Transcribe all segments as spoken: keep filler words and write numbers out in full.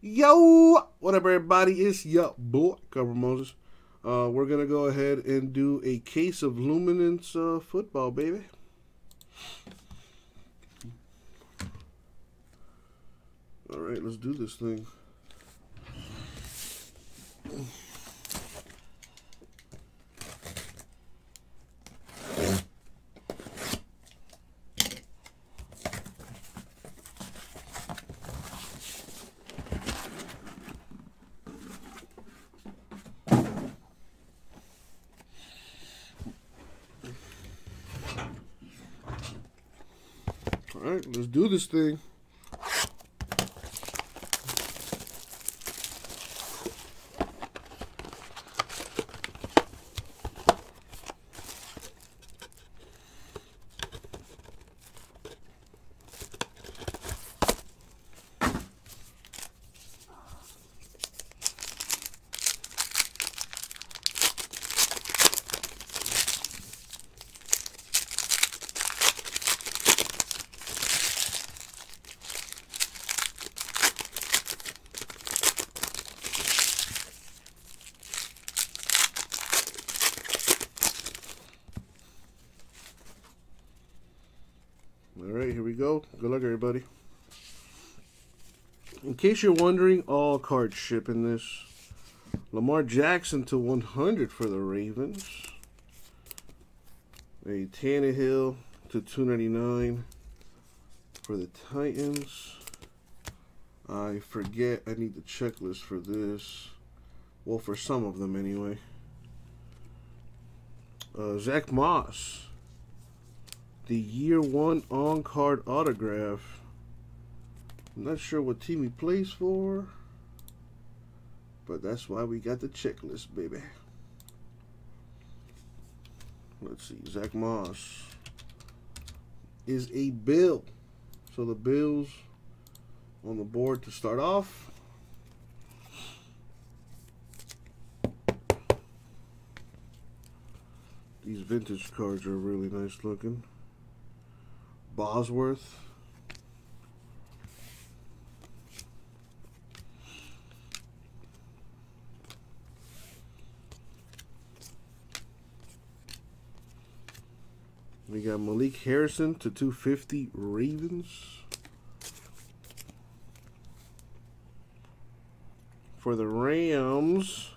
Yo, what up, everybody? It's your boy, Cover Moses. Uh, we're going to go ahead and do a case of luminance uh, football, baby. All right, let's do this thing. All right, let's do this thing. Go. Good luck, everybody. In case you're wondering, all cards ship in this. Lamar Jackson to one hundred for the Ravens. A Tannehill to two ninety-nine for the Titans. I forget. I need the checklist for this. Well, for some of them, anyway. Uh, Zach Moss. The year one on-card autograph. I'm not sure what team he plays for, but that's why we got the checklist, baby. Let's see. Zach Moss is a Bill. So the Bills on the board to start off. These vintage cards are really nice looking. Bosworth, we got Malik Harrison to two fifty Ravens. For the Rams,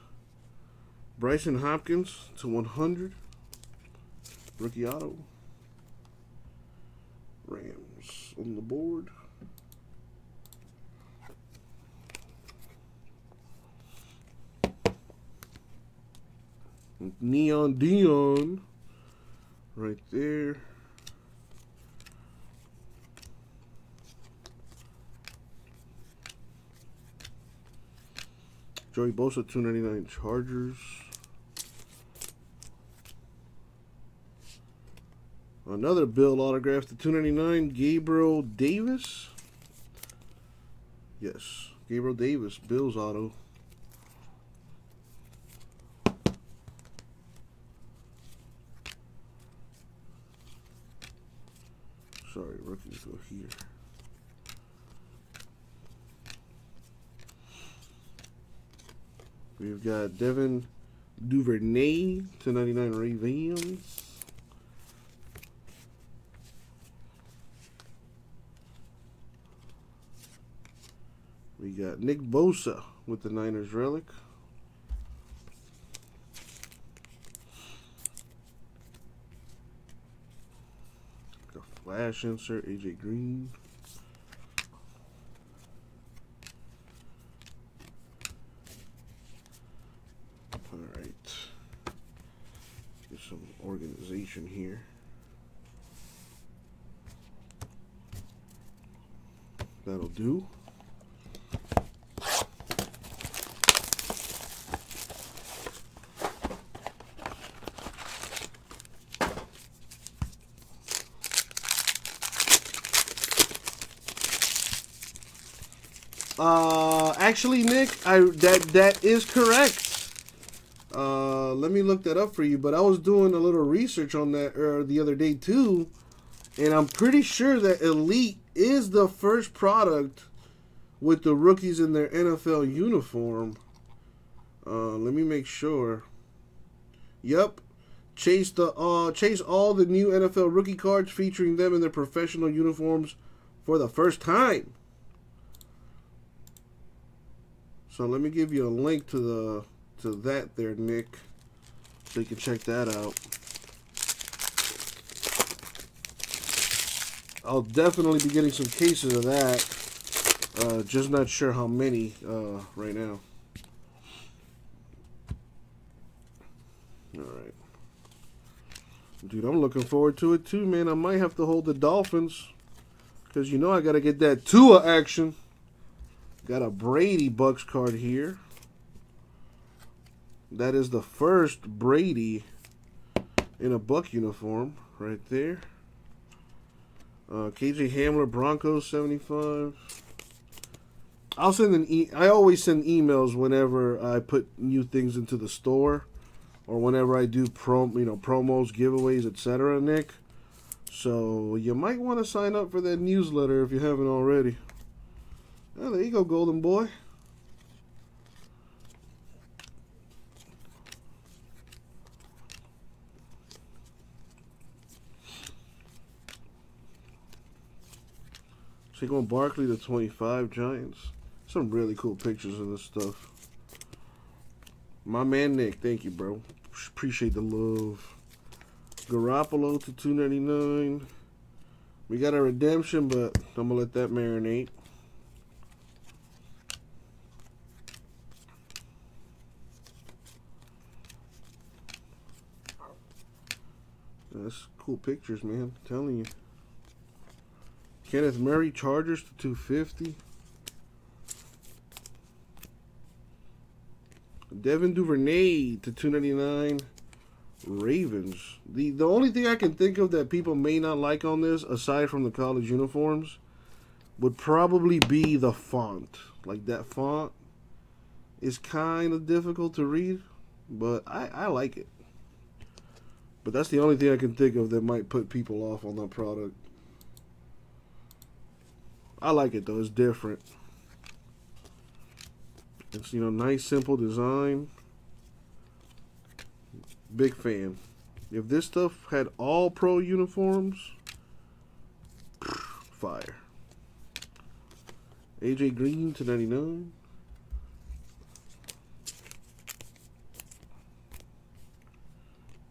Bryson Hopkins to one hundred rookie auto. Rams on the board. Neon Dion right there. Joey Bosa, two ninety-nine Chargers. Another Bill autograph to two ninety-nine, Gabriel Davis. Yes, Gabriel Davis, Bill's auto. Sorry, rookies go here. We've got Devin Duvernay to ninety-nine Ravens. We got Nick Bosa with the Niners relic. A flash insert, A J Green. All right. Get some organization here. That'll do. Uh, actually, Nick, I that that is correct. Uh, let me look that up for you. But I was doing a little research on that uh, the other day too, and I'm pretty sure that Elite is the first product with the rookies in their N F L uniform. Uh, let me make sure. Yep. Chase the uh, chase all the new N F L rookie cards featuring them in their professional uniforms for the first time. So let me give you a link to the to that there, Nick, so you can check that out. I'll definitely be getting some cases of that. Uh, just not sure how many uh, right now. All right. Dude, I'm looking forward to it too, man. I might have to hold the Dolphins because, you know, I got to get that Tua action. Got a Brady Bucks card here. That is the first Brady in a Buck uniform right there. Uh, K J Hamler, Broncos, seventy-five. I'll send an e I always send emails whenever I put new things into the store, or whenever I do prom, you know, promos, giveaways, et cetera. Nick, so you might want to sign up for that newsletter if you haven't already. Oh, there you go, Golden Boy. They're going Barkley to twenty-five Giants. Some really cool pictures of this stuff. My man Nick, thank you, bro. Appreciate the love. Garoppolo to two ninety-nine. We got a redemption, but I'm gonna let that marinate. That's cool pictures, man. I'm telling you. Kenneth Murray, Chargers to two fifty. Devin Duvernay to two ninety-nine. Ravens. The the only thing I can think of that people may not like on this, aside from the college uniforms, would probably be the font. Like, that font is kind of difficult to read, but I, I like it. But that's the only thing I can think of that might put people off on that product. I like it, though. It's different. It's, you know, nice, simple design. Big fan. If this stuff had all pro uniforms, fire. A J Green to ninety-nine.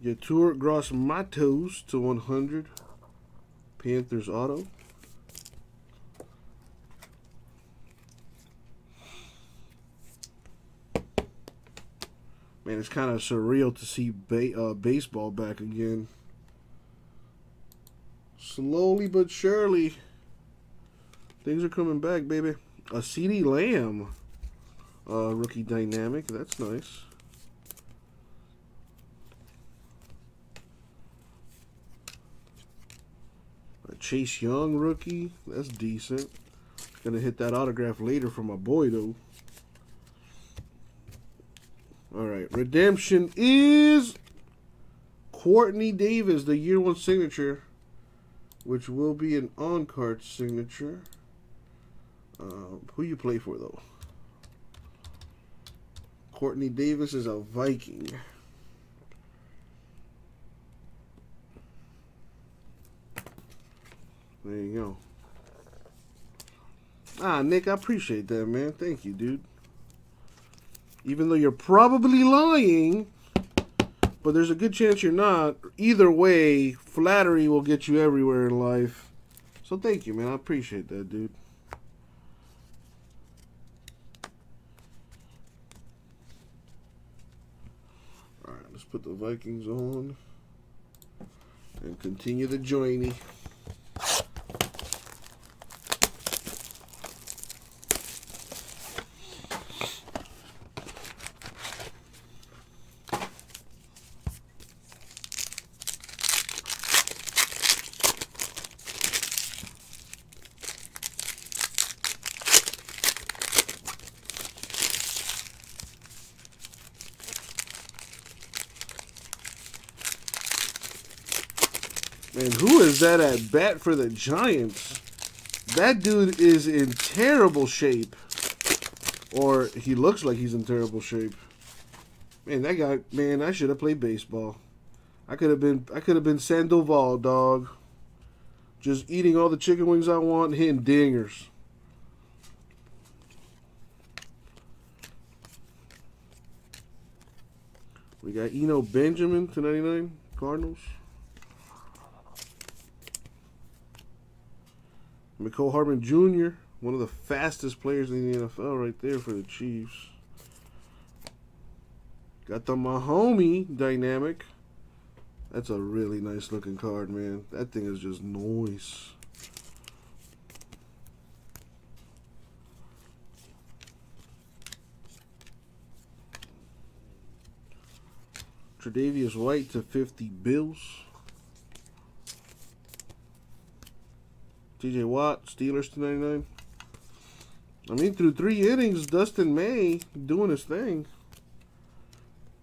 Yatur Gross Matos to one hundred. Panthers auto. Man, it's kind of surreal to see ba uh, baseball back again. Slowly but surely, things are coming back, baby. A CeeDee Lamb uh, rookie dynamic. That's nice. A Chase Young rookie. That's decent. Gonna hit that autograph later for my boy, though. All right, redemption is Courtney Davis, the year one signature, which will be an on-card signature. Uh, who you play for, though? Courtney Davis is a Viking. There you go. Ah, Nick, I appreciate that, man. Thank you, dude. Even though you're probably lying, but there's a good chance you're not. Either way, flattery will get you everywhere in life. So thank you, man. I appreciate that, dude. All right, let's put the Vikings on and continue the journey. And who is that at bat for the Giants? That dude is in terrible shape. Or he looks like he's in terrible shape. Man, that guy, man, I should have played baseball. I could have been I could have been Sandoval, dog. Just eating all the chicken wings I want and hitting dingers. We got Eno Benjamin to ninety-nine, Cardinals. Mecole Hardman Junior, one of the fastest players in the N F L right there for the Chiefs. Got the Mahomes Dynamic. That's a really nice looking card, man. That thing is just noise. Tre'Davious White to fifty, Bills. T J. Watt, Steelers to ninety-nine. I mean, through three innings, Dustin May doing his thing.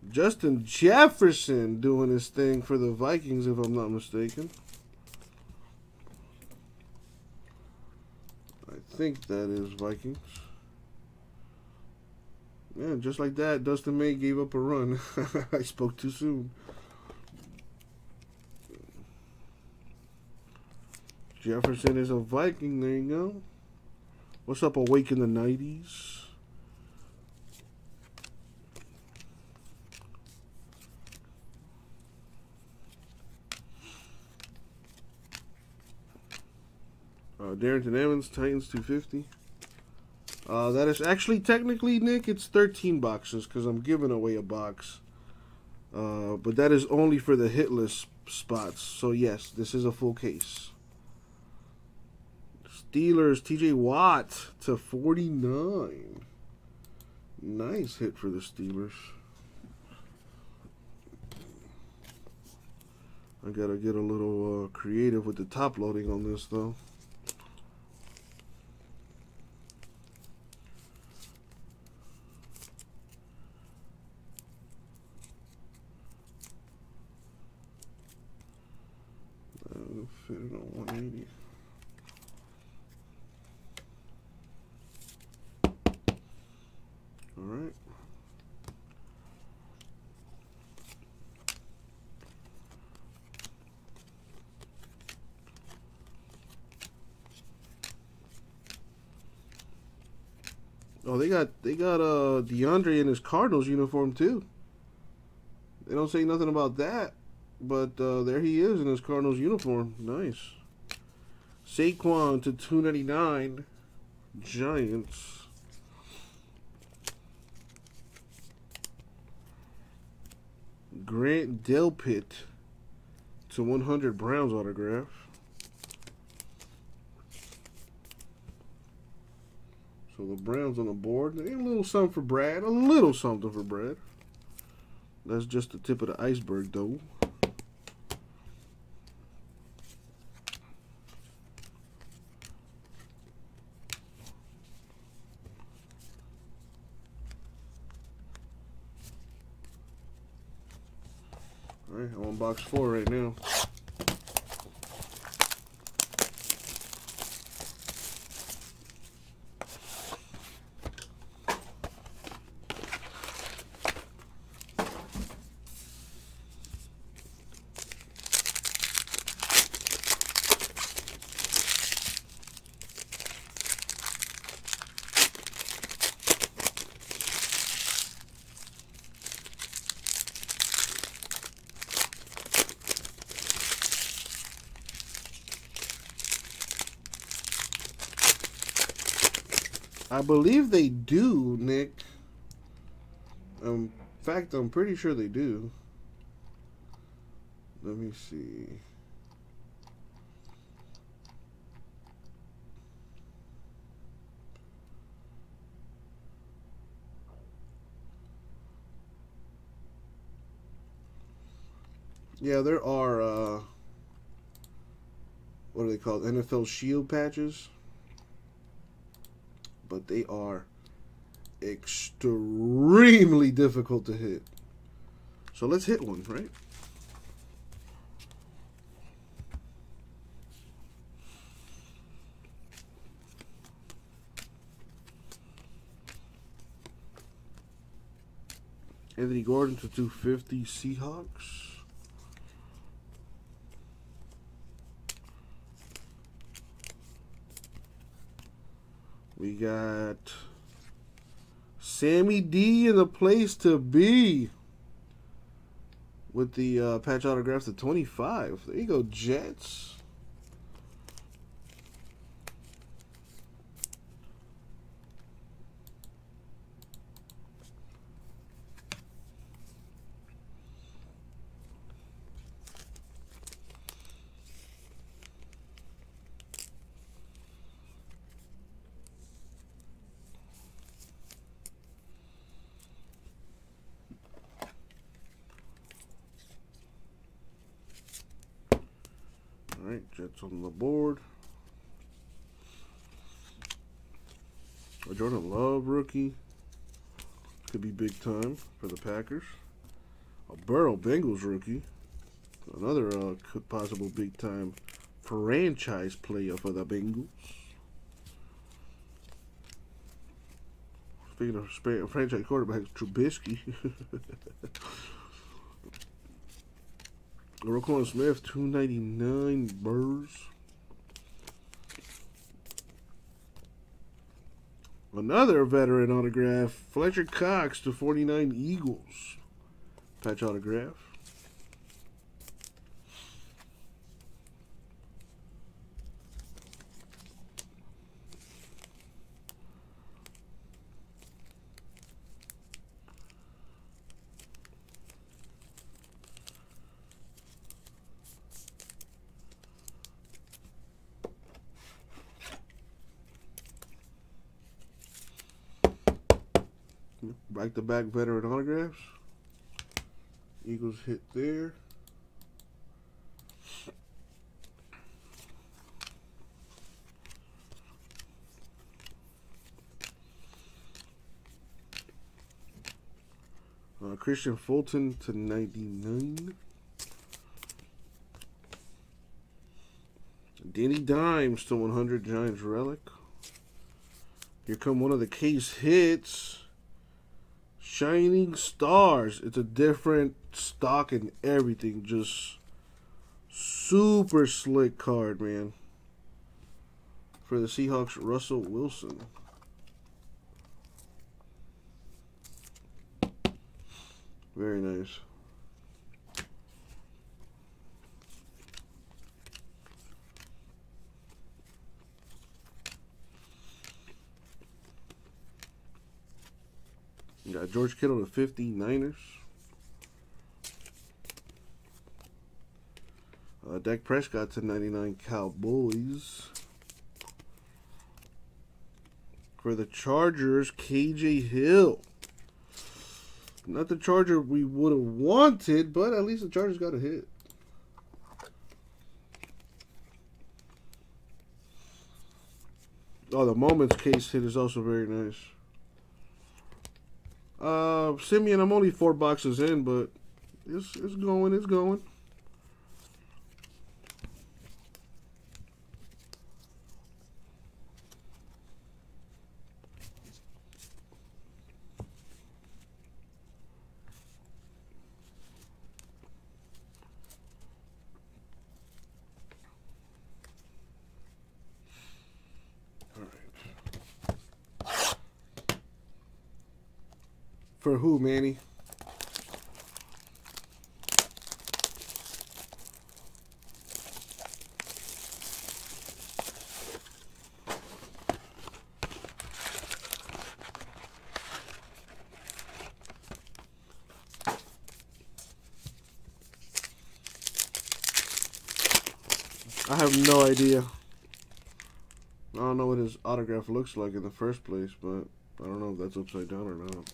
Justin Jefferson doing his thing for the Vikings, if I'm not mistaken. I think that is Vikings. Yeah, just like that, Dustin May gave up a run. I spoke too soon. Jefferson is a Viking. There you go. What's up, Awake in the nineties? Uh, Darrington Evans, Titans two fifty. Uh, that is actually, technically, Nick, it's thirteen boxes because I'm giving away a box. Uh, but that is only for the hit list spots. So, yes, this is a full case. Steelers, T J. Watt to forty-nine. Nice hit for the Steelers. I got to get a little uh, creative with the top loading on this, though. Fit it on one eighty. All right. Oh, they got they got uh DeAndre in his Cardinals uniform too. They don't say nothing about that. But uh, there he is in his Cardinals uniform. Nice. Saquon to two ninety-nine. Giants. Grant Delpit to one hundred, Browns autograph. So the Browns on the board. They got a little something for Brad. A little something for Brad. That's just the tip of the iceberg, though. Alright, I'm on box four right now. I believe they do, Nick. Um, in fact, I'm pretty sure they do. Let me see. Yeah, there are, uh, what are they called? N F L Shield patches. But they are extremely difficult to hit. So let's hit one, right? Anthony Gordon to two fifty, Seahawks. We got Sammy D in the place to be with the uh, patch autographs to twenty-five. There you go, Jets. Jets on the board. A Jordan Love rookie. Could be big time for the Packers. A Burrow Bengals rookie. Another uh, possible big time franchise player for the Bengals. Speaking of franchise quarterbacks, Trubisky. Roquan Smith, two ninety-nine, Burrs. Another veteran autograph, Fletcher Cox to forty-nine, Eagles. Patch autograph. Back-to-back veteran autographs. Eagles hit there. Uh, Christian Fulton to ninety-nine. Danny Dimes to one hundred, Giants relic. Here come one of the case hits. Shining Stars. It's a different stock and everything. Just super slick card, man. For the Seahawks, Russell Wilson. Very nice. You got George Kittle to fifty-niners. Uh, Dak Prescott to ninety-nine, Cowboys. For the Chargers, K J Hill. Not the Charger we would have wanted, but at least the Chargers got a hit. Oh, the Moments case hit is also very nice. Uh, Simeon, I'm only four boxes in, but it's, it's going, it's going. For who, Manny? I have no idea. I don't know what his autograph looks like in the first place, but I don't know if that's upside down or not.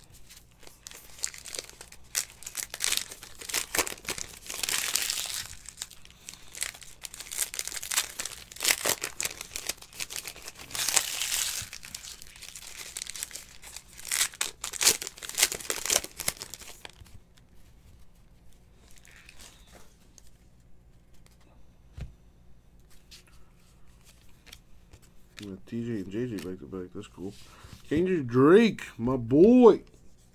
T J and J J back to back. That's cool. Kendrick Drake, my boy.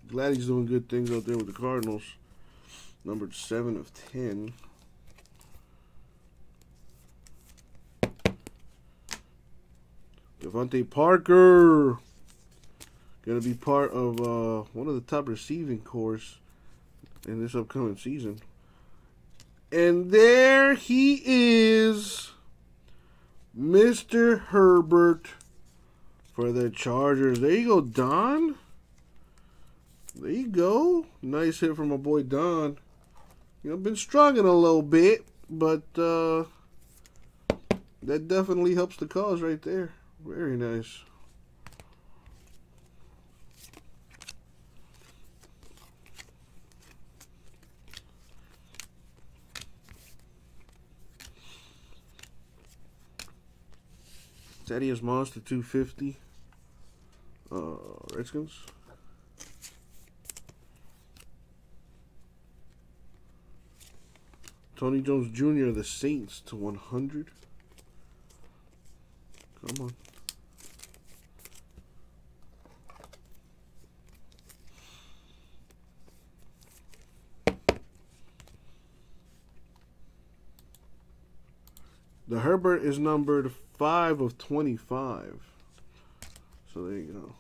Glad he's doing good things out there with the Cardinals. Numbered seven of ten. Devontae Parker. Going to be part of uh, one of the top receiving cores in this upcoming season. And there he is, Mister Herbert for the Chargers. There you go, Don. There you go. Nice hit from my boy Don. You know, been struggling a little bit, but uh, that definitely helps the cause right there. Very nice. Thaddeus Moss to two fifty. Uh, Redskins. Tony Jones Junior the Saints to one hundred. Come on. The Herbert is numbered five of twenty-five. So there you go.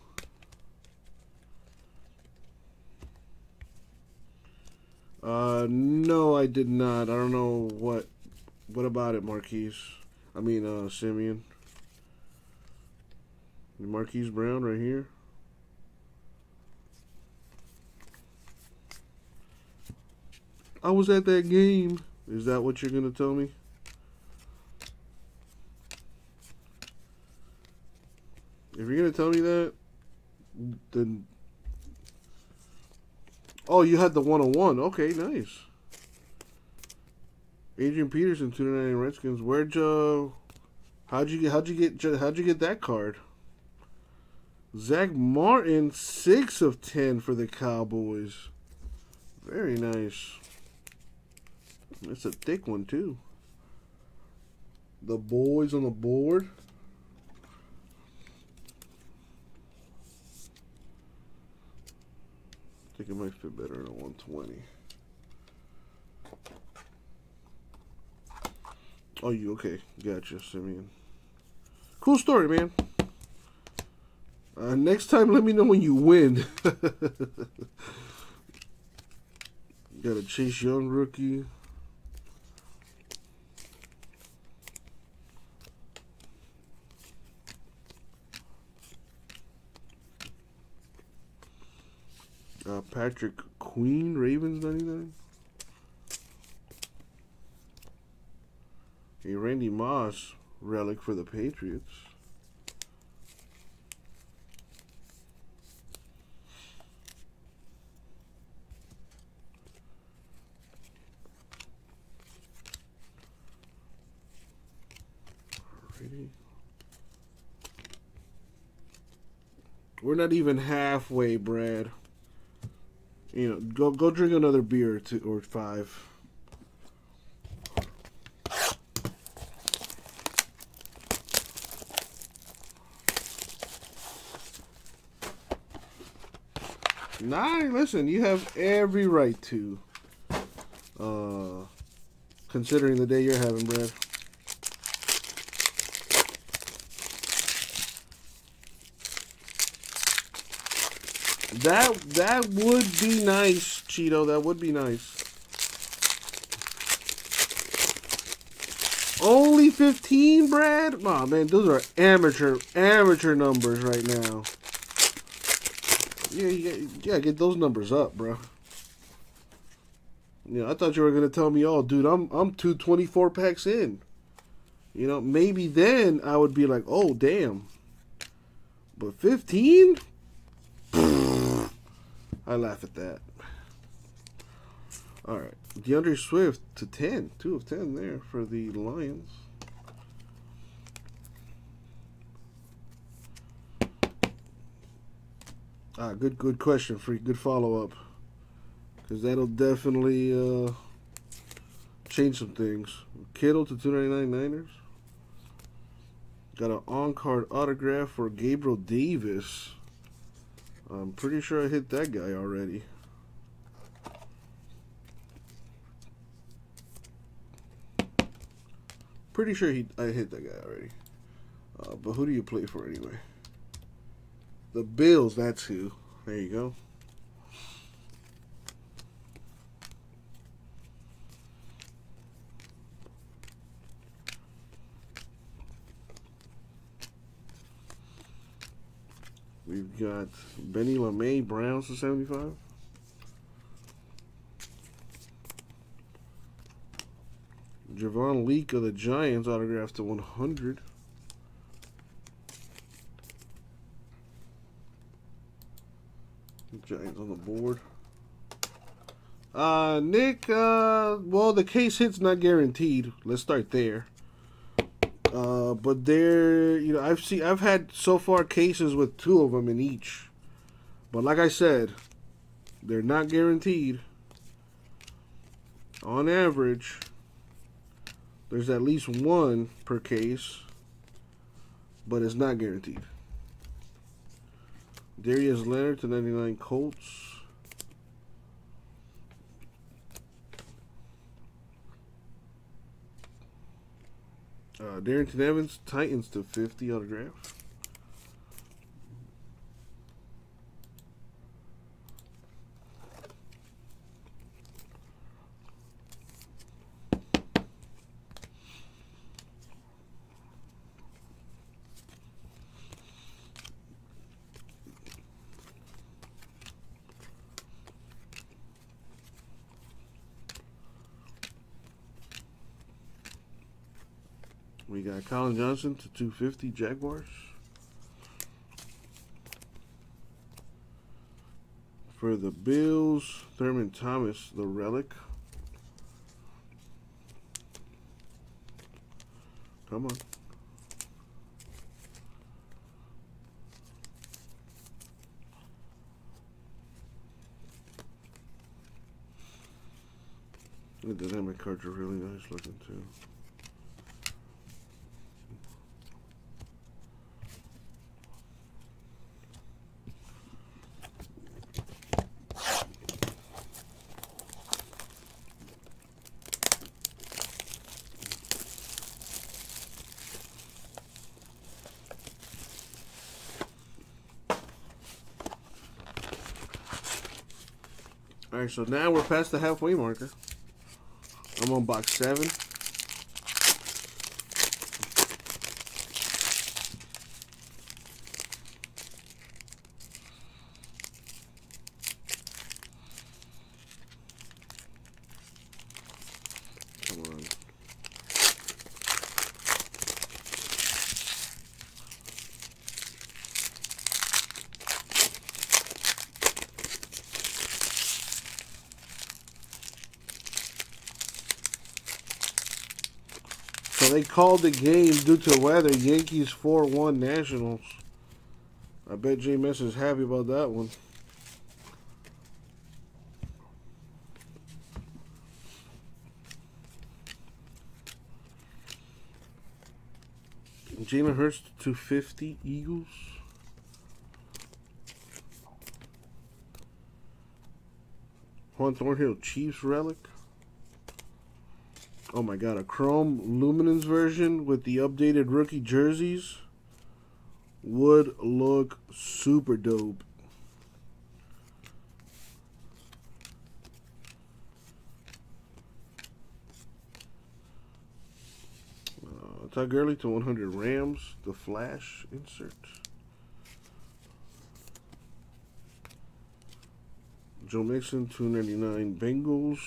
Uh, no, I did not. I don't know what. What about it, Marquise? I mean, uh, Simeon. Marquise Brown right here. I was at that game. Is that what you're gonna tell me? If you're gonna tell me that, then oh, you had the one oh one. Okay, nice. Adrian Peterson, two ninety-nine Redskins. Where'd you? How'd you get? How'd you get? How'd you get that card? Zach Martin, six of ten for the Cowboys. Very nice. It's a thick one too. The boys on the board. I think it might fit better at one twenty. Oh, you okay? Gotcha, Simeon. Cool story, man. Uh, next time, let me know when you win. Got a Chase Young rookie. Uh, Patrick Queen, Ravens ninety-nine. A Randy Moss relic for the Patriots. Alrighty. We're not even halfway, Brad. You know, go go drink another beer or two or five. Nah, listen, you have every right to, uh, considering the day you're having, Brad. That that would be nice, Cheeto. That would be nice. Only fifteen, Brad? Aw, oh, man, those are amateur, amateur numbers right now. Yeah, yeah, yeah, get those numbers up, bro. You know, I thought you were gonna tell me, oh, dude, I'm I'm two twenty-four packs in. You know, maybe then I would be like, oh, damn. But fifteen? I laugh at that. All right. DeAndre Swift to ten. two of ten there for the Lions. Ah, good good question, Freak. Good follow-up. Because that'll definitely uh, change some things. Kittle to two ninety-nine Niners. Got an on-card autograph for Gabriel Davis. I'm pretty sure I hit that guy already. Pretty sure he, I hit that guy already. Uh, but who do you play for anyway? The Bills, that's who. There you go. We've got Benny LeMay, Browns to seventy-five. Javon Leak of the Giants, autographed to one hundred. Giants on the board. Uh, Nick, uh, well, the case hit's not guaranteed. Let's start there. Uh, but there, you know, I've seen, I've had so far cases with two of them in each. But like I said, they're not guaranteed. On average, there's at least one per case, but it's not guaranteed. Darius Leonard to ninety-nine Colts. Uh, Darrington Evans, Titans to fifty autograph. We got Colin Johnson to two fifty Jaguars. For the Bills, Thurman Thomas, the relic. Come on. The dynamic cards are really nice looking too. Alright, so now we're past the halfway marker. I'm on box seven. They called the game due to weather. Yankees four one Nationals. I bet J M S is happy about that one. Jalen Hurts two fifty Eagles. Juan Thornhill Chiefs relic. Oh my god, a Chrome Luminance version with the updated rookie jerseys would look super dope. Uh, Todd Gurley to one hundred Rams, the Flash insert. Joe Mixon, two ninety-nine Bengals.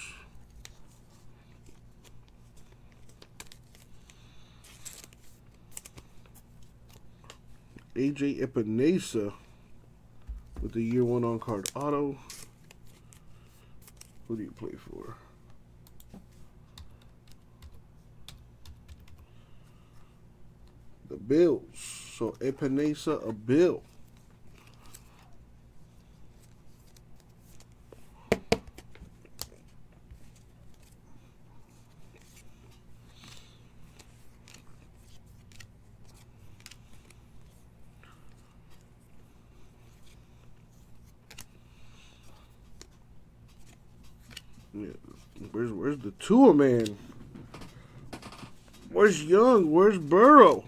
A J Epenesa with the year one on card auto. Who do you play for? The Bills. So Epenesa, a Bill. Where's where's the Tua man? Where's Young? Where's Burrow?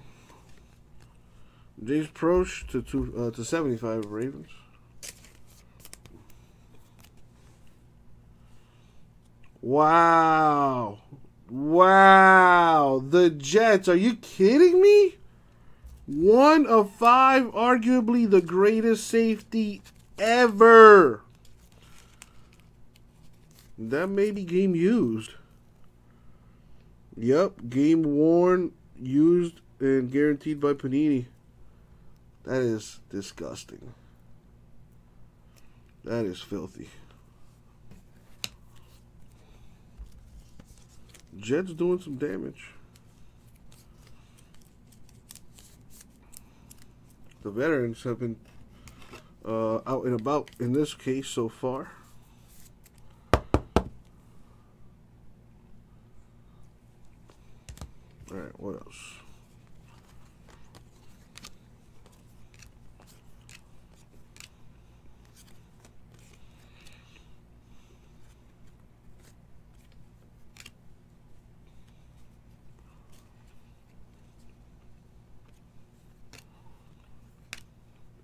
James Proche to two uh, to seventy five Ravens. Wow. Wow. The Jets. Are you kidding me? One of five, arguably the greatest safety ever. That may be game used. Yep. Game worn, used, and guaranteed by Panini. That is disgusting. That is filthy. Jets doing some damage. The veterans have been uh, out and about in this case so far. All right, what else?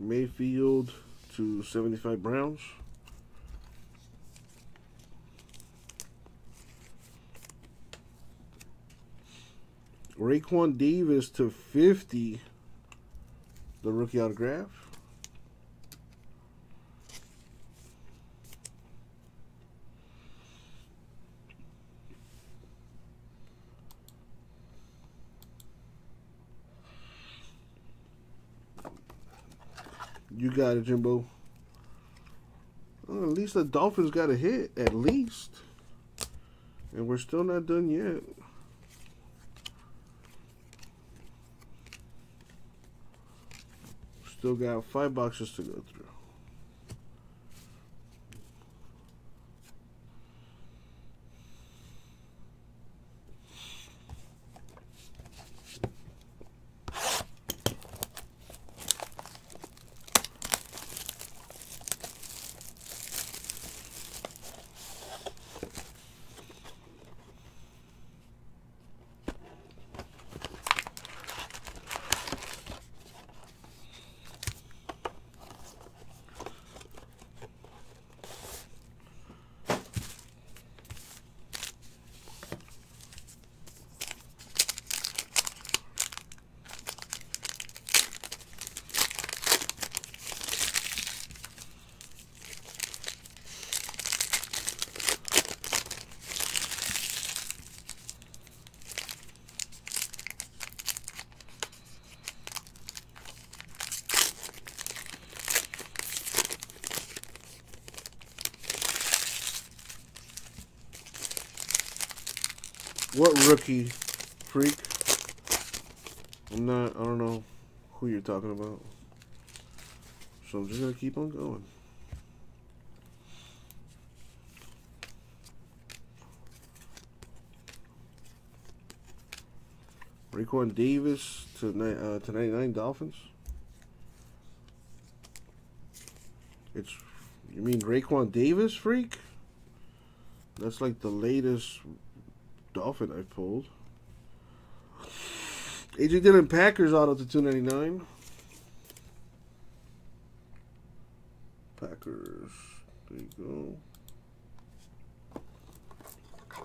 Mayfield to seventy-five Browns. Raekwon Davis to fifty, the rookie autograph. You got it, Jimbo. Well, at least the Dolphins got a hit, at least. And we're still not done yet. Still got five boxes to go through. What rookie, freak? I'm not, I don't know who you're talking about. So I'm just going to keep on going. Raekwon Davis to, uh, to ninety-nine Dolphins. It's, you mean Raekwon Davis, freak? That's like the latest Dolphin I pulled. A J Dillon Packers auto to two ninety-nine. Packers. There you go.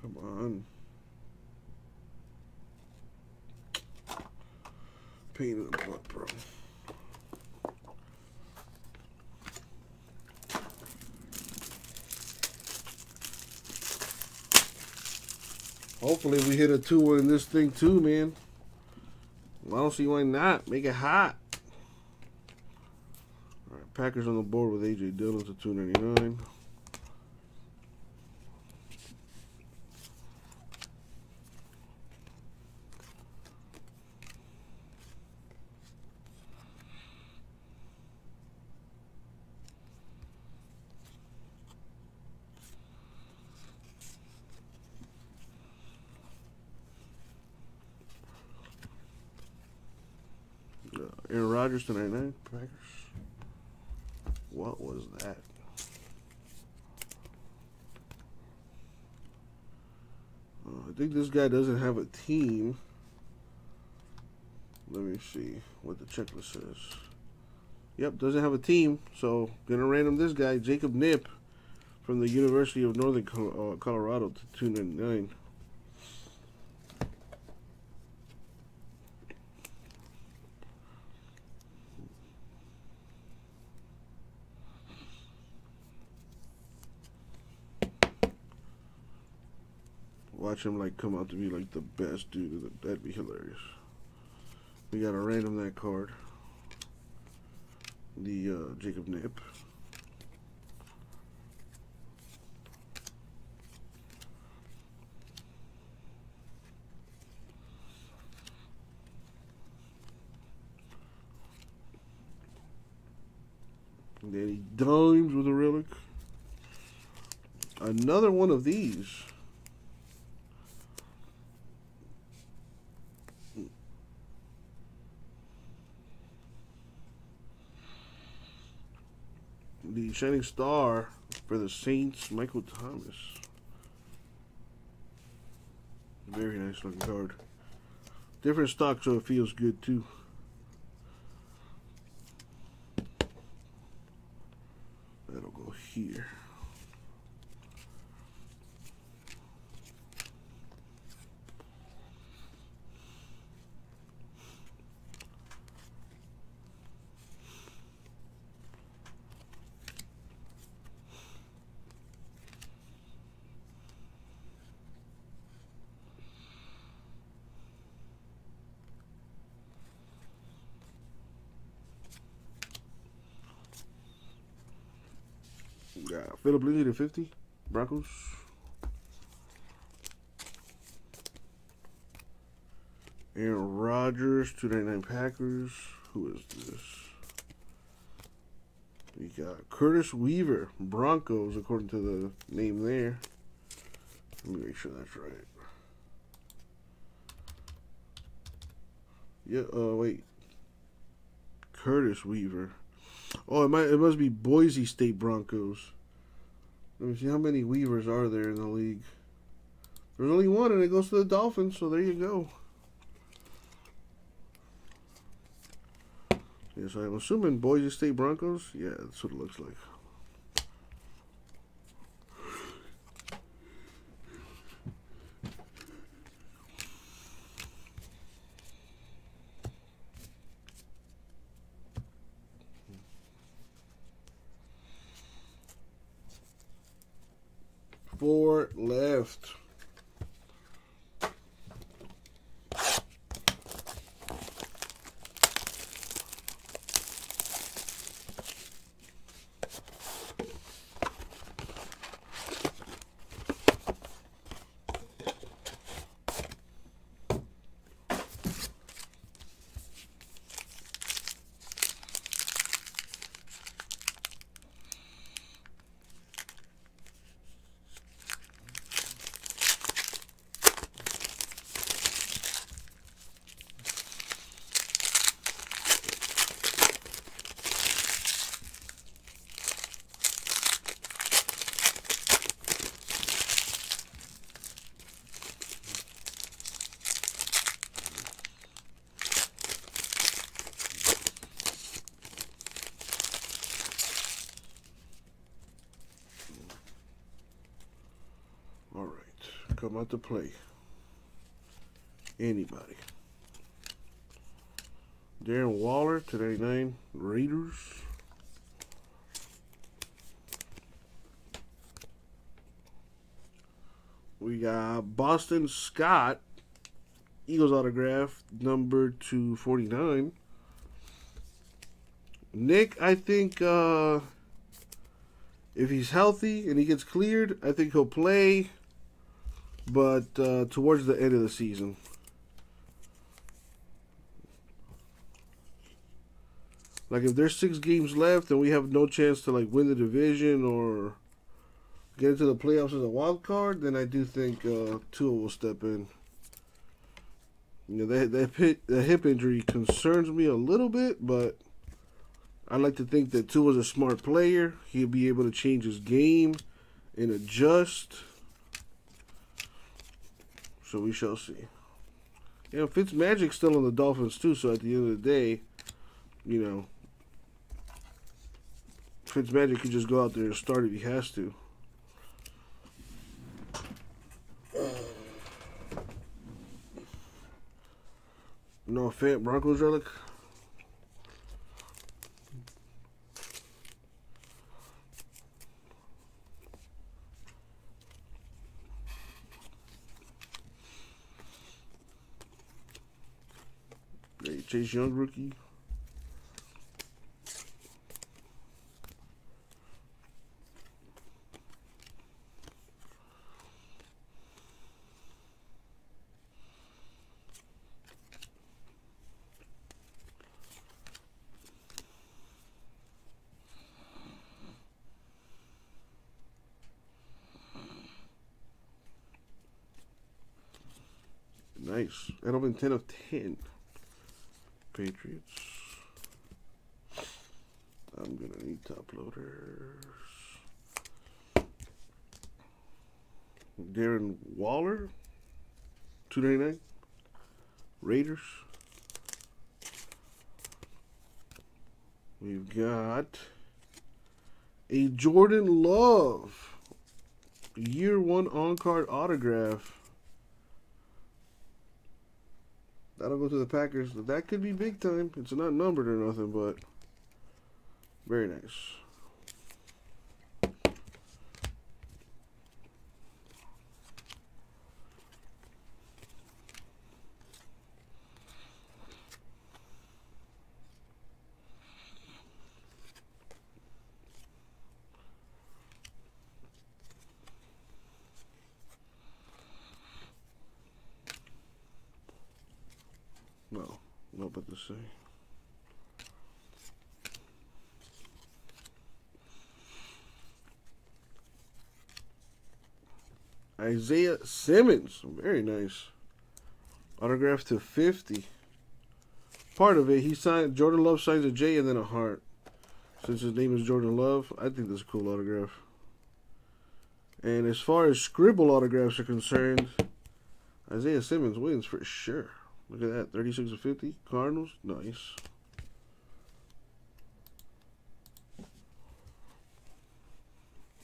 Come on. Pain in the butt, bro. Hopefully we hit a two one in this thing too, man. Well, I don't see why not. Make it hot. All right, Packers on the board with A J Dillon to two ninety-nine. Aaron Rodgers tonight night. Packers. What was that? Uh, I think this guy doesn't have a team. Let me see what the checklist says. Yep, doesn't have a team. So, gonna random this guy, Jacob Nip, from the University of Northern Colorado to two ninety-nine. Watch him like come out to be like the best dude. That'd be hilarious. We gotta random that card. The uh, Jacob Nip. Danny Dimes with a relic. Another one of these. The Shining Star for the Saints, Michael Thomas. Very nice looking card. Different stock, so it feels good too. That'll go here. Got Phillip Lindsay to fifty, Broncos. Aaron Rodgers, two ninety-nine Packers. Who is this? We got Curtis Weaver, Broncos, according to the name there. Let me make sure that's right. Yeah, uh, wait. Curtis Weaver. Oh, it might, it must be Boise State Broncos. Let me see how many Weavers are there in the league. There's only one, and it goes to the Dolphins, so there you go. Yes, I'm assuming Boise State Broncos. Yeah, that's what it looks like. Four left. Come out to play. Anybody. Darren Waller, two ninety-nine Raiders. We got Boston Scott, Eagles autograph, number two forty-nine. Nick, I think uh, if he's healthy and he gets cleared, I think he'll play. But uh, towards the end of the season. Like if there's six games left and we have no chance to like win the division or get into the playoffs as a wild card, then I do think uh, Tua will step in. You know, that that hip, that hip injury concerns me a little bit, but I like to think that Tua's a smart player. He'll be able to change his game and adjust. So we shall see. You know, Fitzmagic's still on the Dolphins too, so at the end of the day, you know, Fitzmagic can just go out there and start if he has to. No Fant Broncos relic. Hey, Chase Young rookie. Nice. That opened ten of ten. Patriots. I'm going to need top loaders. Darren Waller. two ninety-nine. Raiders. We've got a Jordan Love. Year one on-card autograph. That'll go to the Packers. That could be big time. It's not numbered or nothing, but very nice. No, no but to say. Isaiah Simmons, very nice. Autograph to fifty. Part of it, he signed Jordan Love signs a J and then a heart. Since his name is Jordan Love, I think that's a cool autograph. And as far as scribble autographs are concerned, Isaiah Simmons wins for sure. Look at that, thirty-six of fifty, Cardinals, nice.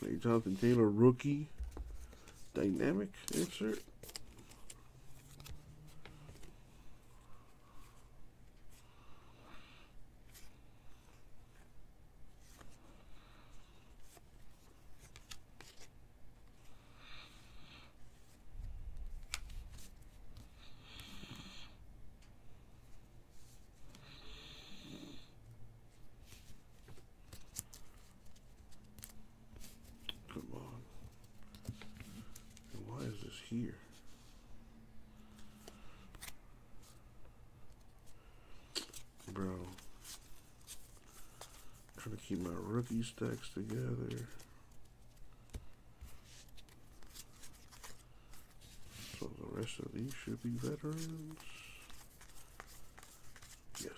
Hey, Jonathan Taylor, rookie, dynamic insert. Here. Bro. I'm trying to keep my rookie stacks together. So the rest of these should be veterans. Yes.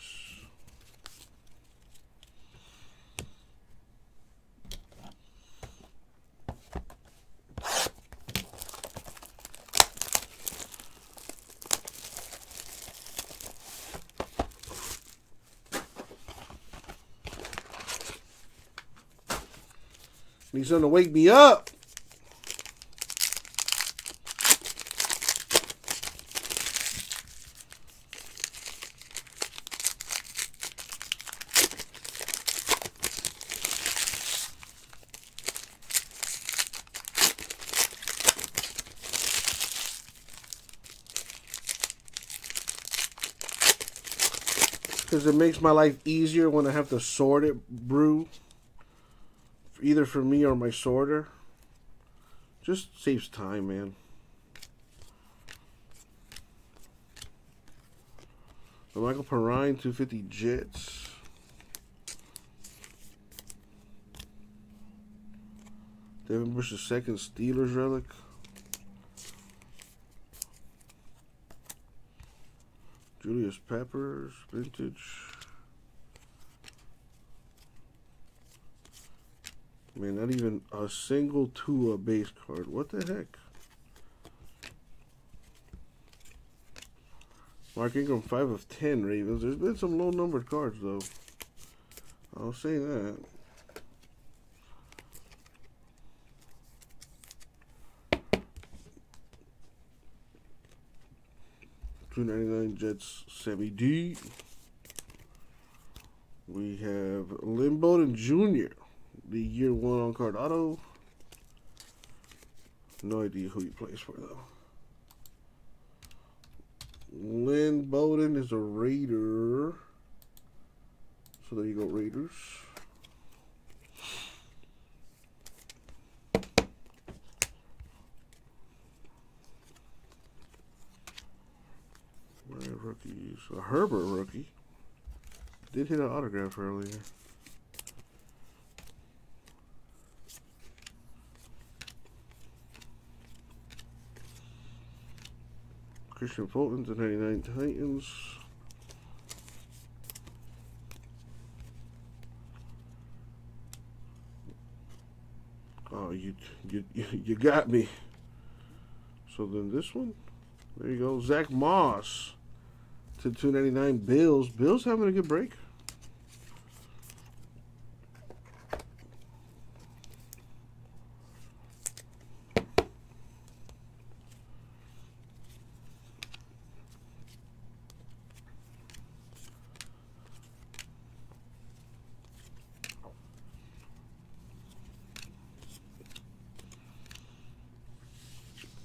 He's gonna wake me up. Because it makes my life easier when I have to sort it, brew. Either for me or my sorter. Just saves time, man. The Michael Perrine two fifty Jets. Devin Bush the second Steelers relic. Julius Peppers, vintage. Man, not even a single Tua base card. What the heck? Mark Ingram, five of ten Ravens. There's been some low-numbered cards, though. I'll say that. two ninety-nine Jets, semi-D. We have Lynn Bowden Junior, the year one on card auto. No idea who he plays for, though. Lynn Bowden is a Raider. So there you go, Raiders. Rookies. A Herbert rookie. Did hit an autograph earlier. Christian Fulton to ninety-nine Titans. Oh, you, you, you got me. So then this one. There you go. Zach Moss. To two ninety-nine Bills. Bills having a good break.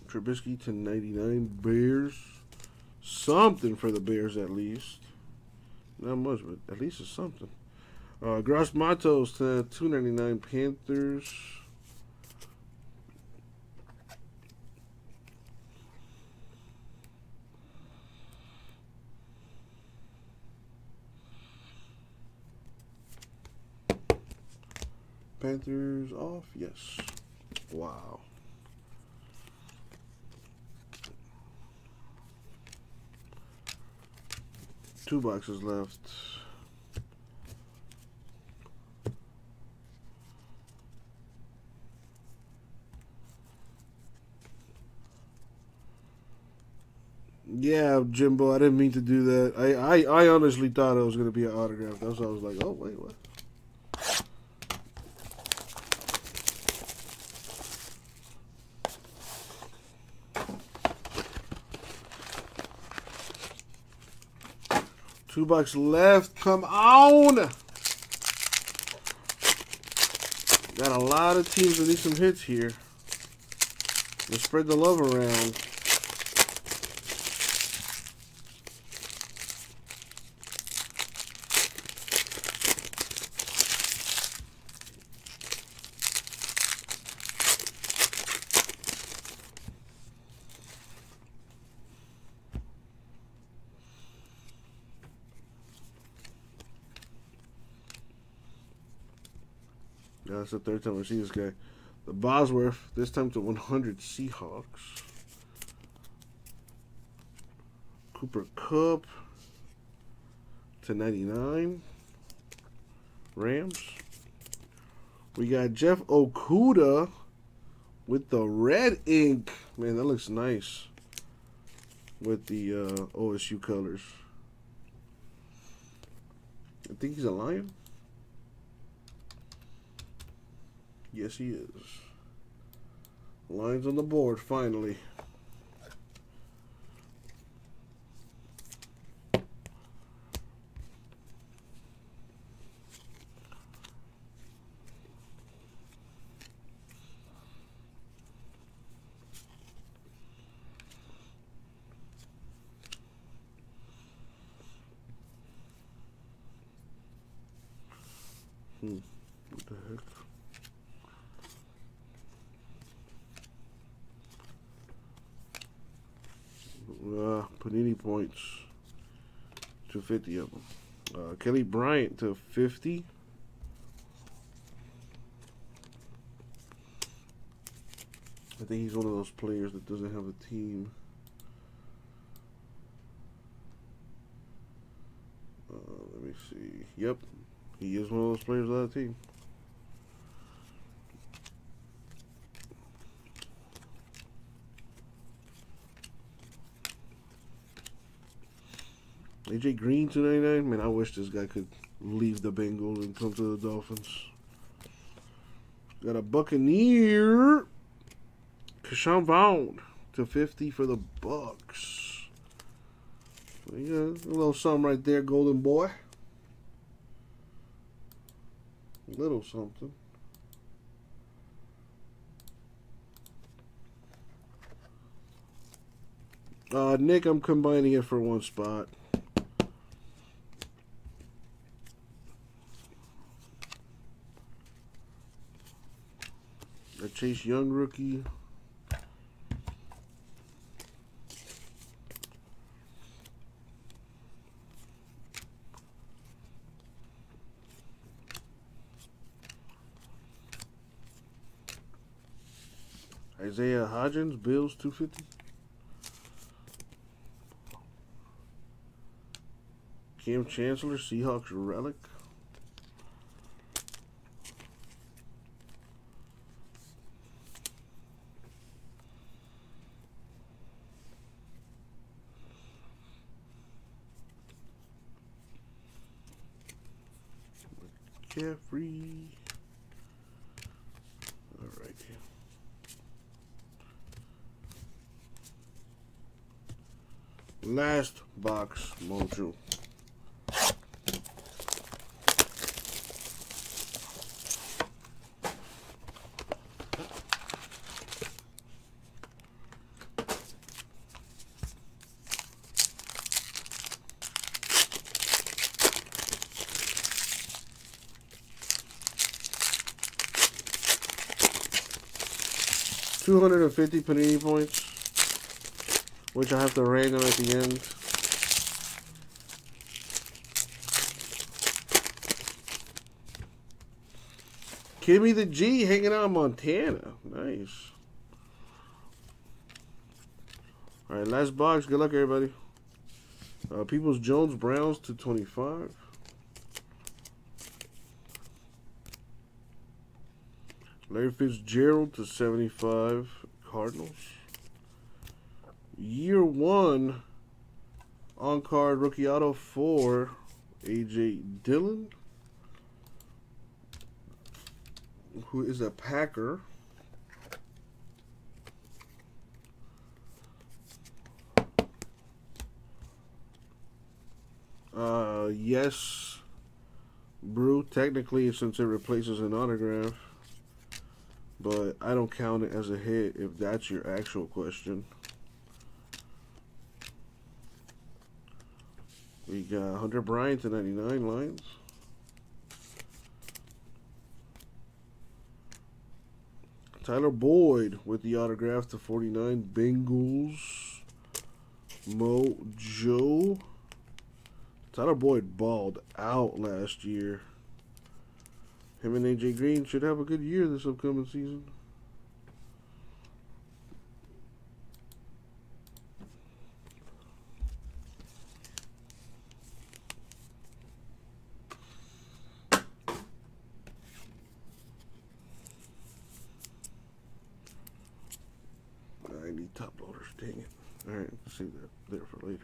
Trubisky to ninety-nine Bears. Something for the Bears, at least. Not much, but at least it's something. Uh, Gross Matos to two ninety-nine Panthers. Panthers off, yes. Wow. Two boxes left. Yeah, Jimbo, I didn't mean to do that. I, I, I honestly thought it was going to be an autograph. That's why I was like, oh, wait, what? Two bucks left. Come on! Got a lot of teams that need some hits here. Let's spread the love around. That's the third time I see this guy. The Bosworth, this time to one hundred Seahawks. Cooper Kupp to ninety-nine Rams. We got Jeff Okuda with the red ink. Man, that looks nice with the uh, O S U colors. I think he's a Lion. Yes, he is. Lines on the board, finally. Hmm. What the heck? Uh, Panini points to fifty of them. Uh, Kelly Bryant to fifty. I think he's one of those players that doesn't have a team. me see. Yep, he is one of those players on that team. A J Green two ninety-nine. Man, I wish this guy could leave the Bengals and come to the Dolphins. Got a Buccaneer. Keshawn Vaughn to fifty for the Bucks. So yeah, a little something right there, Golden Boy. A little something. Uh, Nick, I'm combining it for one spot. A Chase Young rookie. Isaiah Hodgins, Bills, two fifty. Cam Chancellor, Seahawks relic. McCaffrey. All right. Last box, Mojo. two hundred fifty Panini points, which I have to random at the end. Kimmy the G hanging out in Montana. Nice. All right, last box. Good luck, everybody. Uh, Peoples Jones Browns to twenty-five. Larry Fitzgerald to seventy-five Cardinals. Year one on card rookie auto for A J Dillon, who is a Packer. Uh, yes, Brew, technically, since it replaces an autograph. But I don't count it as a hit if that's your actual question. We got Hunter Bryant to ninety-nine Lions. Tyler Boyd with the autograph to forty-nine Bengals. Mojo. Tyler Boyd balled out last year. Him and A J Green should have a good year this upcoming season. I need top loaders, dang it. All right, let's save that there for later.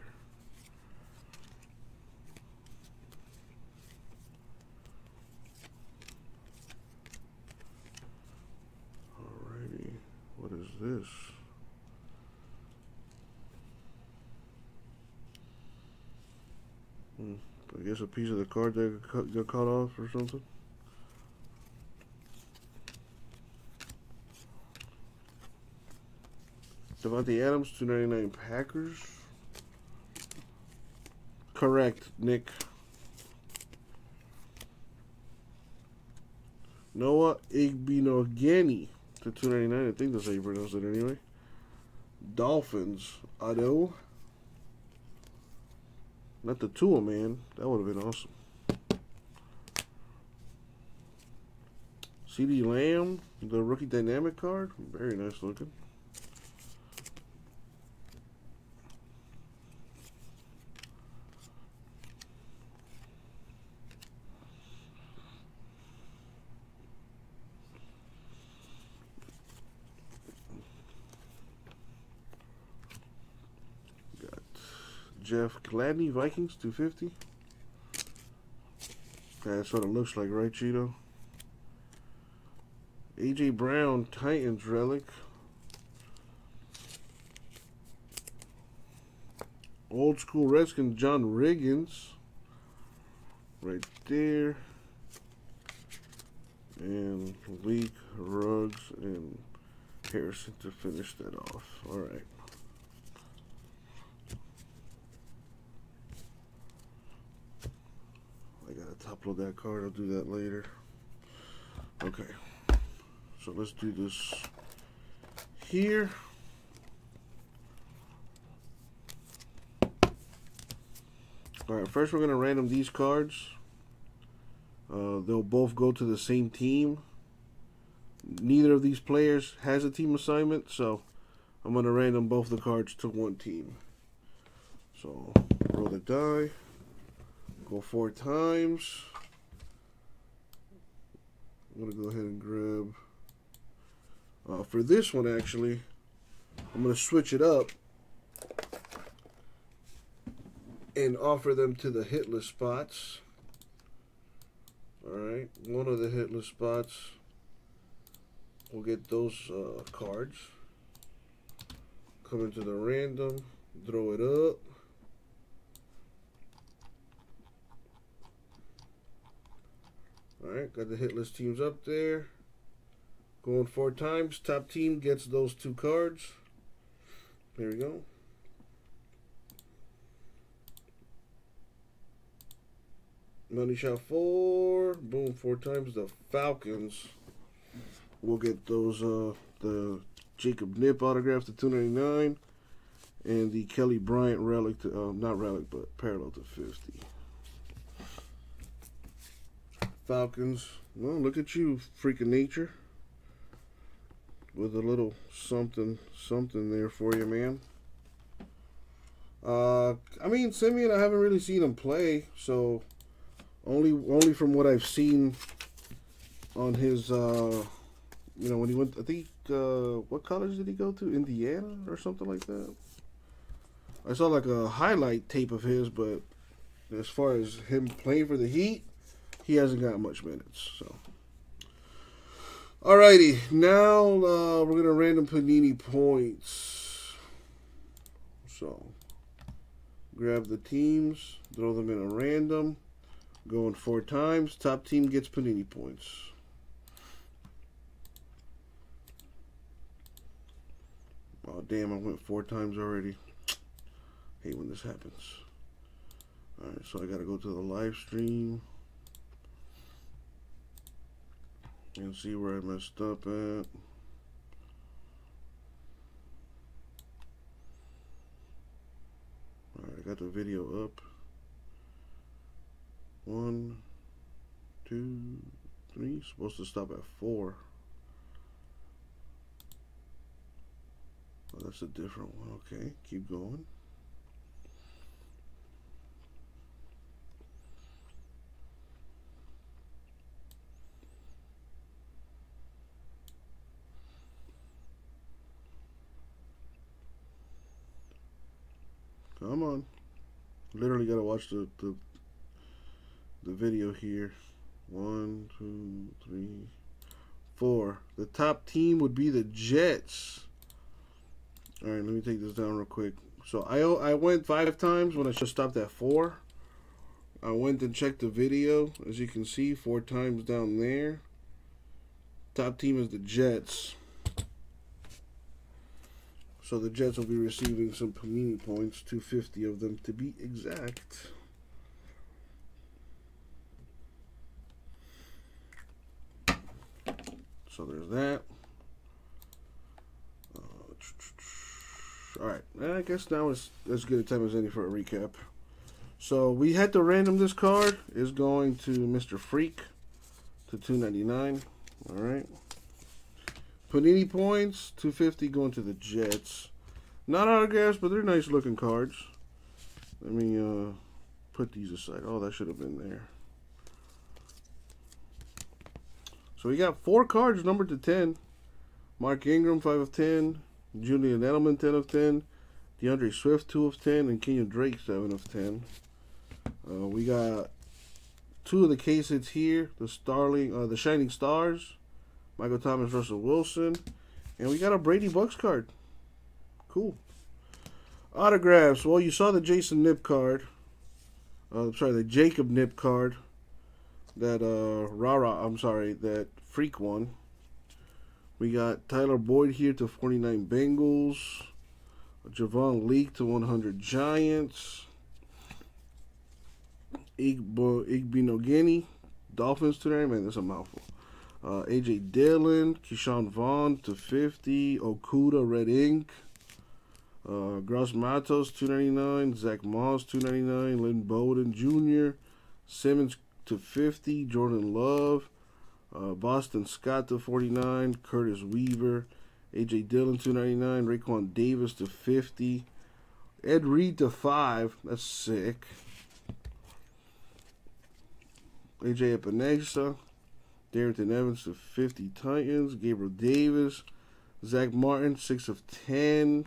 What is this? Hmm. I guess a piece of the card that got, got cut off or something. Devontae Adams, two ninety-nine Packers. Correct, Nick. Noah Igbinoghene. to two ninety-nine, I think that's how you pronounce it anyway. Dolphins auto. Not the Tua, man. That would have been awesome. CeeDee Lamb, the rookie dynamic card. Very nice looking. Jeff Gladney, Vikings, two fifty. That's what it looks like, right, Cheeto? A J Brown, Titans relic. Old school Redskins, John Riggins. Right there. And Leak, Ruggs, and Harrison to finish that off. All right. I gotta top load that card. I'll do that later. Okay. So let's do this here. All right. First, we're gonna random these cards. Uh, they'll both go to the same team. Neither of these players has a team assignment, so I'm going to random both the cards to one team. So, roll the die. Go four times. I'm going to go ahead and grab... Uh, for this one, actually, I'm going to switch it up and offer them to the hitless spots. Alright, one of the hitless spots. We'll get those uh, cards. Come into the random, throw it up. Alright, got the hitless teams up there. Going four times. Top team gets those two cards. There we go. Money shot four. Boom, four times. The Falcons. We'll get those, uh, the Jacob Knipp autograph to two ninety-nine and the Kelly Bryant relic, to, um, not relic, but parallel to fifty. Falcons. Well, look at you, freak of nature. With a little something, something there for you, man. Uh, I mean, Simeon, I haven't really seen him play, so only, only from what I've seen on his, uh, you know, when he went, I think, uh, what college did he go to? Indiana or something like that? I saw like a highlight tape of his, but as far as him playing for the Heat, he hasn't got much minutes, so. Alrighty, now uh, we're going to random Panini points. So, grab the teams, throw them in a random, going four times, top team gets Panini points. Oh, damn, I went four times already. Hate when this happens. All right, so I got to go to the live stream and see where I messed up at. All right, I got the video up. One, two, three. Supposed to stop at four. Oh, that's a different one. Okay, keep going. Come on. Literally gotta watch the, the, the video here. One, two, three, four. The top team would be the Jets. All right, let me take this down real quick. So I, I went five times when I should have stopped at four. I went and checked the video. As you can see, four times down there. Top team is the Jets. So the Jets will be receiving some Panini points, two fifty of them to be exact. So there's that. Uh, All right, I guess now is as good a time as any for a recap. So we had to random this card. Is going to Mister Freak to two ninety-nine. All right. Panini points, two fifty going to the Jets. Not autographs, but they're nice looking cards. Let me uh, put these aside. Oh, that should have been there. So we got four cards numbered to ten. Mark Ingram, five of ten. Julian Edelman, ten of ten. DeAndre Swift, two of ten, and Kenyon Drake, seven of ten. Uh, we got two of the cases here, the Starling, uh, the Shining Stars, Michael Thomas, Russell Wilson, and we got a Brady Bucks card. Cool. Autographs. Well, you saw the Jason Knipp card. Uh, I'm sorry, the Jacob Knipp card that uh, Rara, I'm sorry, that Freak won. We got Tyler Boyd here to forty-nine Bengals. Javon Leak to one hundred Giants. Igbinoghene, Dolphins today. Man, that's a mouthful. Uh, A J Dillon, Keyshawn Vaughn to fifty. Okuda, Red Ink. Uh, Gross Matos, two ninety-nine. Zach Moss, two ninety-nine. Lynn Bowden Junior Simmons to fifty. Jordan Love. Uh, Boston Scott to forty-nine. Curtis Weaver. A J Dillon, two ninety-nine. Raekwon Davis to fifty. Ed Reed to five. That's sick. A J Epenesa. Darrington Evans to fifty Titans. Gabriel Davis. Zach Martin, six of ten.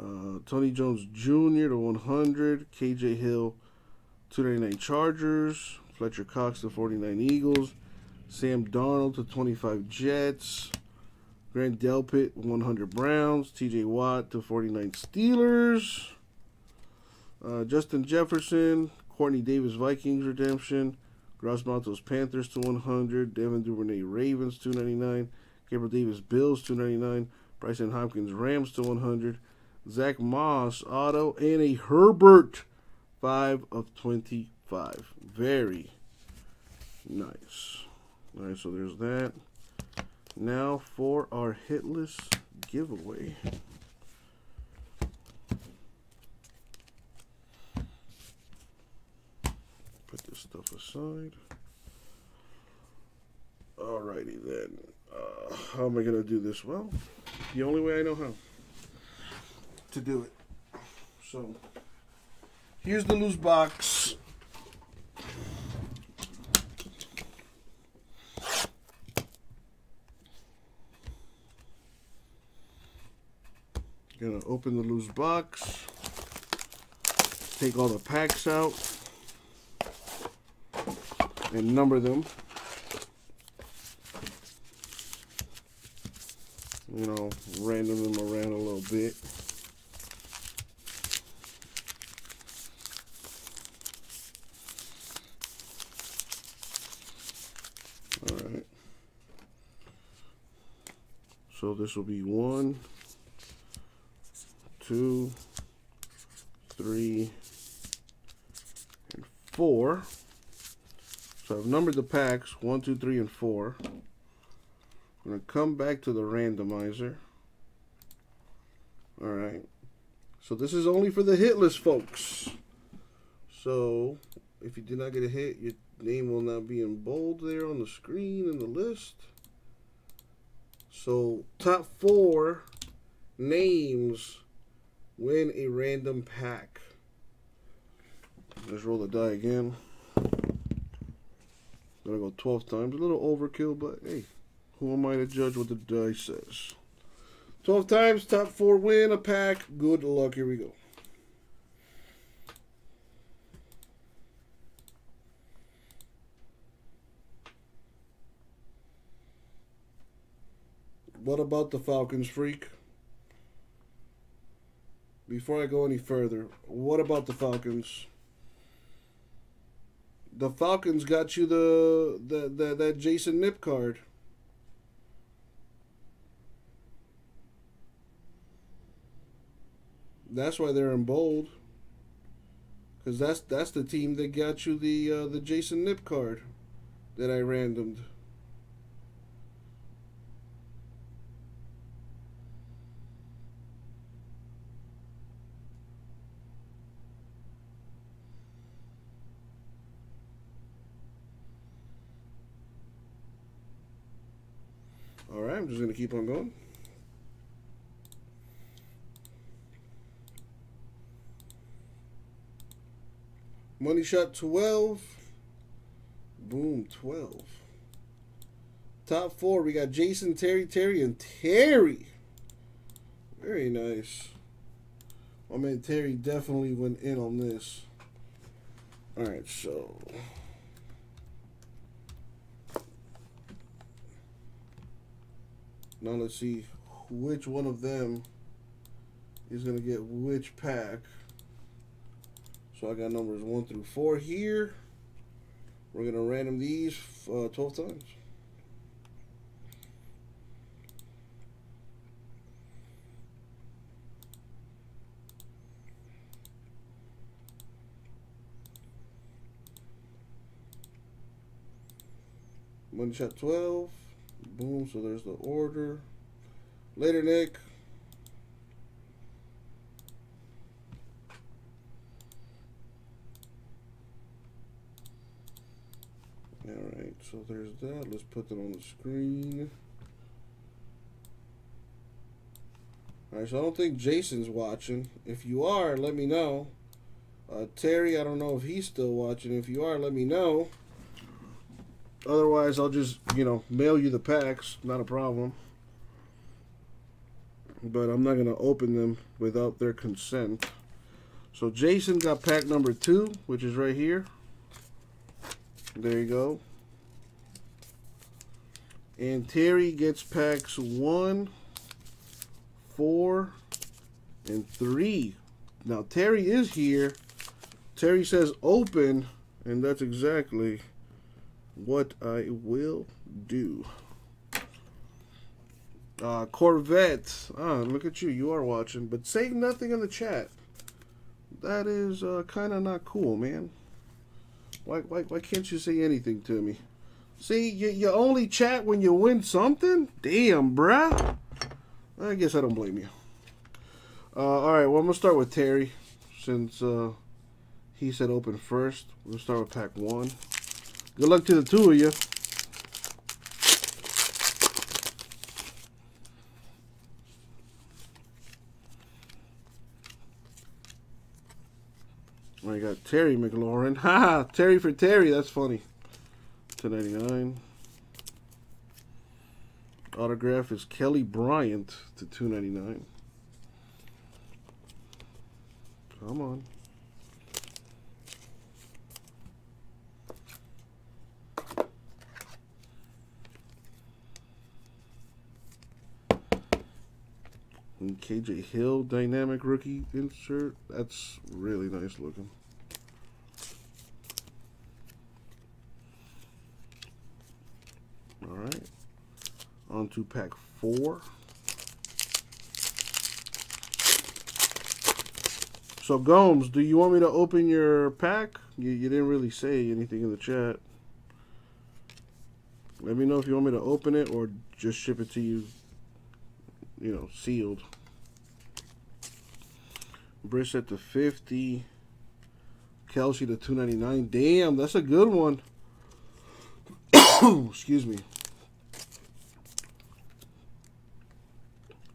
Uh, Tony Jones Junior to one hundred. K J Hill, two ninety-nine Chargers. Fletcher Cox to forty-nine Eagles. Sam Darnold to twenty-five Jets. Grant Delpit, one hundred Browns. T J. Watt to forty-nine Steelers. Uh, Justin Jefferson. Courtney Davis, Vikings redemption. Gross Matos, Panthers to one hundred. Devin Duvernay, Ravens, two ninety-nine. Gabriel Davis, Bills, two ninety-nine. Bryson Hopkins, Rams to one hundred. Zach Moss, auto, and a Herbert, five of twenty-five. Very nice. All right, so there's that. Now for our hitless giveaway. Put this stuff aside. Alrighty then. Uh, how am I going to do this? Well, the only way I know how to do it. So, here's the loose box. Gonna open the loose box, take all the packs out, and number them. You know, random them around a little bit. All right. So this will be one, two, three, and four. So I've numbered the packs, one, two, three, and four. I'm going to come back to the randomizer. All right. So this is only for the hit list, folks. So if you did not get a hit, your name will not be in bold there on the screen in the list. So top four names win a random pack. Let's roll the die again. Gonna go twelve times. A little overkill, but hey, who am I to judge what the die says? twelve times, top four win a pack. Good luck. Here we go. What about the Falcons, Freak? Before I go any further, what about the Falcons? The Falcons got you the, the, the that Jason Knipp card. That's why they're in bold. Cause that's that's the team that got you the uh, the Jason Knipp card that I randomed. Alright, I'm just going to keep on going. Money shot twelve. Boom, twelve. Top four, we got Jason, Terry, Terry, and Terry. Very nice. My man Terry definitely went in on this. All right, so now let's see which one of them is going to get which pack. So I got numbers one through four here. We're going to random these uh, twelve times. Money shot twelve. Boom. So there's the order. Later, Nick. All right. So there's that. Let's put that on the screen. All right. So I don't think Jason's watching. If you are, let me know. Uh, Terry, I don't know if he's still watching. If you are, let me know. Otherwise, I'll just, you know, mail you the packs. Not a problem. But I'm not going to open them without their consent. So Jason got pack number two, which is right here. There you go. And Terry gets packs one, four, and three. Now, Terry is here. Terry says open, and that's exactly what I will do. Uh, Corvette. Ah, look at you. You are watching, but say nothing in the chat. That is uh, kind of not cool, man. Why, why, why can't you say anything to me? See, you, you only chat when you win something? Damn, bruh. I guess I don't blame you. Uh, all right, well, I'm going to start with Terry since uh, he said open first. We'll start with pack one. Good luck to the two of you. I got Terry McLaurin. Ha! Terry for Terry. That's funny. two ninety-nine. Autograph is Kelly Bryant to two ninety-nine. Come on. And K J Hill, dynamic rookie insert. That's really nice looking. All right. On to pack four. So, Gomes, do you want me to open your pack? You, you didn't really say anything in the chat. Let me know if you want me to open it or just ship it to you. You know, sealed. Brissett to fifty. Kelsey to two ninety-nine. Damn, that's a good one. Excuse me.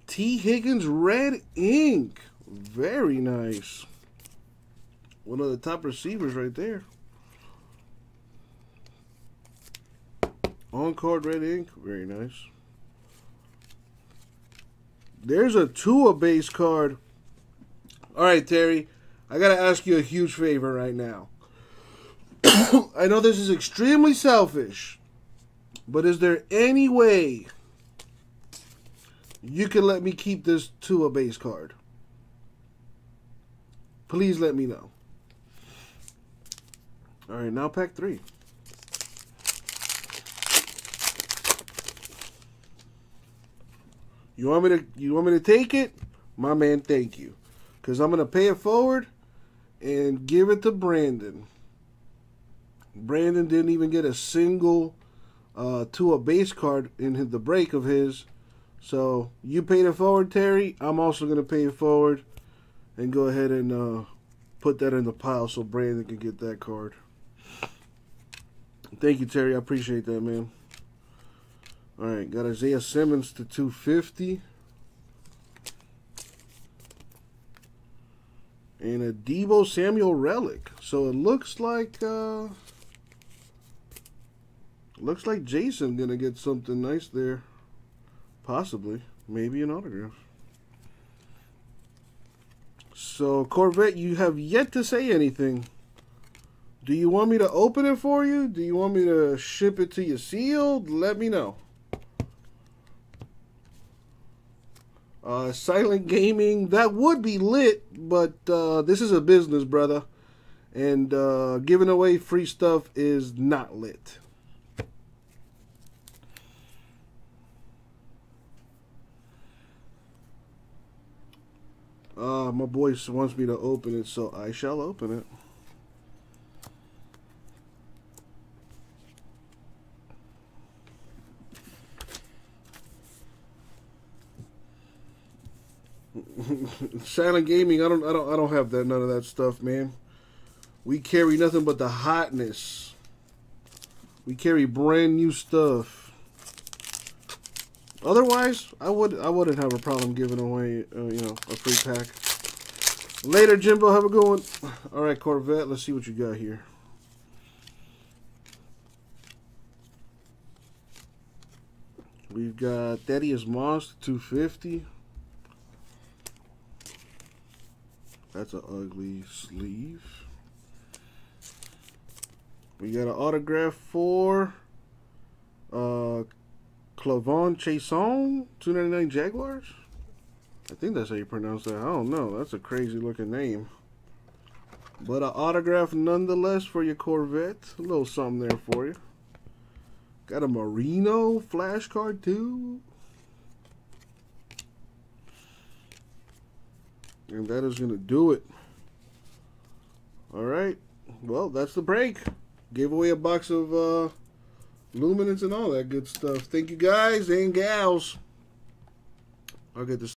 T. Higgins red ink. Very nice. One of the top receivers right there. On card red ink. Very nice. There's a Tua base card. All right, Terry, I got to ask you a huge favor right now. I know this is extremely selfish, but is there any way you can let me keep this Tua base card? Please let me know. All right, now pack three. You want me to you want me to take it? My man, thank you. Because I'm going to pay it forward and give it to Brandon. Brandon didn't even get a single uh, Tua base card in the break of his. So you paid it forward, Terry. I'm also going to pay it forward and go ahead and uh, put that in the pile so Brandon can get that card. Thank you, Terry. I appreciate that, man. All right, got Isaiah Simmons to two fifty. And a Deebo Samuel relic. So it looks like uh, looks like Jason gonna get something nice there. Possibly, maybe an autograph. So, Corvette, you have yet to say anything. Do you want me to open it for you? Do you want me to ship it to you sealed? Let me know. Uh, silent gaming, that would be lit, but uh, this is a business, brother. And uh, giving away free stuff is not lit. Uh, my boy wants me to open it, so I shall open it. Silent gaming, I don't, I don't, I don't have that, none of that stuff, man. We carry nothing but the hotness. We carry brand new stuff. Otherwise, I would, I wouldn't have a problem giving away, uh, you know, a free pack. Later, Jimbo, have a good one. All right, Corvette, let's see what you got here. We've got Thaddeus Moss, two fifty. That's an ugly sleeve. We got an autograph for uh, Clavon Chason, two ninety-nine Jaguars. I think that's how you pronounce that. I don't know. That's a crazy looking name. But an autograph nonetheless for your Corvette. A little something there for you. Got a Marino flashcard too. And that is going to do it. All right. Well, that's the break. Gave away a box of uh, luminance and all that good stuff. Thank you guys and gals. I'll get this.